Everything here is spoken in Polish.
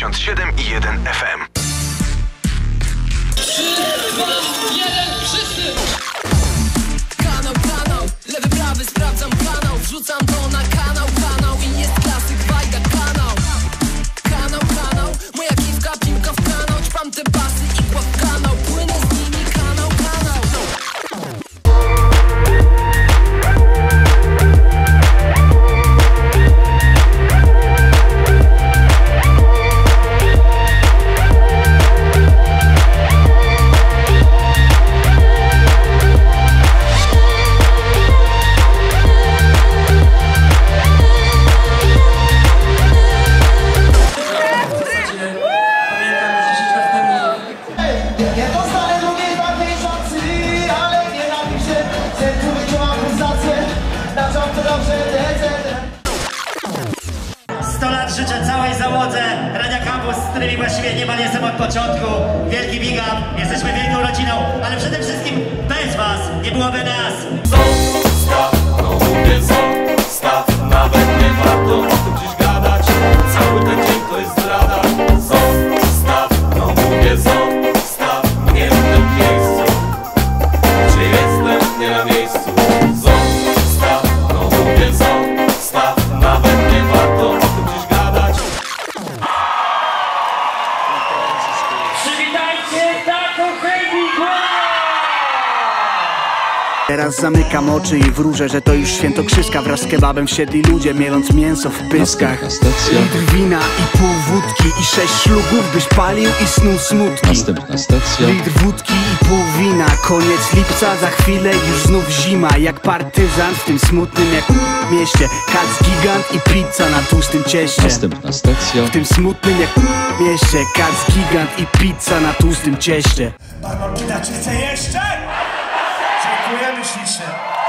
97,1 FM. 3, 2, 1, wszyscy! Kanał, kanał, lewy, prawy, sprawdzam kanał. Wrzucam to na kanał, kanał i jest klasyk, bajda, kanał. Kanał, kanał, moja kiwka, piłka w kanał. Czpam te basy i płat kanał. Płynę z nimi, kanał, kanał. Życzę całej załodze Radia Kampus, z którymi właściwie niemal jestem od początku. Wielki Bigam, jesteśmy wielką rodziną, ale przede wszystkim bez was nie byłoby nas. Zostaw, no mówię zostaw, nawet nie warto o tym dziś gadać. Cały ten dzień to jest zdrada. Zostaw, no mówię zostaw, nie w tym miejscu. Czy jestem nie na miejscu? Zostaw, no mówię zostaw, nawet nie warto o tym dziś gadać. Teraz zamykam oczy i wróżę, że to już świętokrzyska. Wraz z kebabem wsiedli ludzie, mieląc mięso w pyskach. Litr wina i pół wódki i 6 szlugów, byś palił i snuł smutki. Następna stacja. Litr wódki i pół wina. Koniec lipca, za chwilę już znów zima. Jak partyzant w tym smutnym jak mieście. Kac gigant i pizza na tłustym cieście. Następna stacja. W tym smutnym jak mieście. Kac gigant i pizza na tłustym cieście. Pan pyta, czy chce jeszcze? Dziękujemy ślicznie.